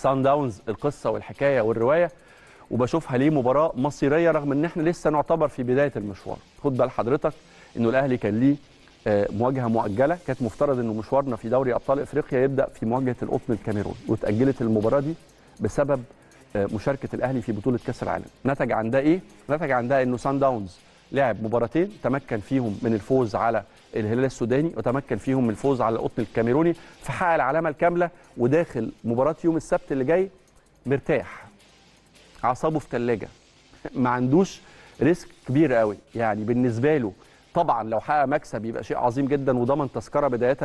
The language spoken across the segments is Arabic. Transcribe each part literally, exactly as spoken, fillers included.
صنداونز القصه والحكايه والروايه، وبشوفها ليه مباراه مصيريه رغم ان احنا لسه نعتبر في بدايه المشوار. خد بال حضرتك انه الاهلي كان ليه مواجهه مؤجله، كانت مفترض انه مشوارنا في دوري ابطال افريقيا يبدا في مواجهه القطن الكاميرون، واتاجلت المباراه دي بسبب مشاركه الاهلي في بطوله كاس العالم. نتج عن ده ايه؟ نتج عن ده انه صنداونز لعب مباراتين تمكن فيهم من الفوز على الهلال السوداني وتمكن فيهم من الفوز على القطن الكاميروني، فحقق العلامه الكامله وداخل مباراه يوم السبت اللي جاي مرتاح، اعصابه في ثلاجه، ما عندوش ريسك كبير قوي. يعني بالنسبه له طبعا لو حقق مكسب يبقى شيء عظيم جدا وضمن تذكره بدايه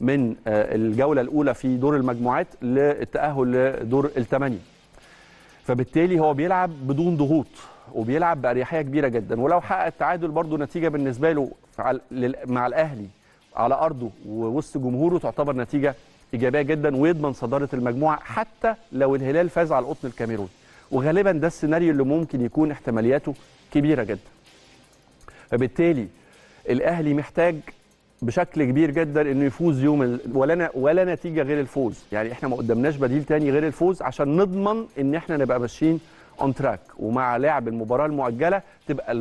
من الجوله الاولى في دور المجموعات للتاهل لدور الثمانيه. فبالتالي هو بيلعب بدون ضغوط وبيلعب بأريحية كبيرة جدا، ولو حقق التعادل برضه نتيجة بالنسبة له مع الأهلي على أرضه ووسط جمهوره تعتبر نتيجة إيجابية جدا ويضمن صدارة المجموعة حتى لو الهلال فاز على القطن الكاميروني، وغالبا ده السيناريو اللي ممكن يكون احتمالياته كبيرة جدا. فبالتالي الأهلي محتاج بشكل كبير جدا انه يفوز يوم ولا ولا نتيجه غير الفوز، يعني احنا ما قدامناش بديل تاني غير الفوز عشان نضمن ان احنا نبقى ماشيين اون تراك، ومع لعب المباراه المؤجله تبقى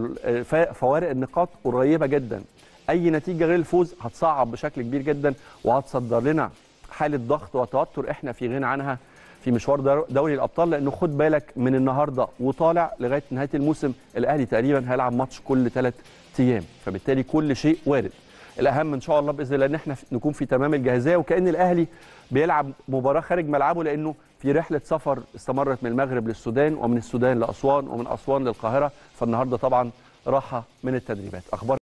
فوارق النقاط قريبه جدا. اي نتيجه غير الفوز هتصعب بشكل كبير جدا وهتصدر لنا حاله ضغط وتوتر احنا في غنى عنها في مشوار دوري الابطال، لانه خد بالك من النهارده وطالع لغايه نهايه الموسم الاهلي تقريبا هيلعب ماتش كل ثلاث ايام، فبالتالي كل شيء وارد. الاهم ان شاء الله باذن الله ان احنا نكون في تمام الجاهزيه، وكان الاهلي بيلعب مباراه خارج ملعبه لانه في رحله سفر استمرت من المغرب للسودان ومن السودان لاسوان ومن اسوان للقاهره، فالنهارده طبعا راحه من التدريبات. اخبار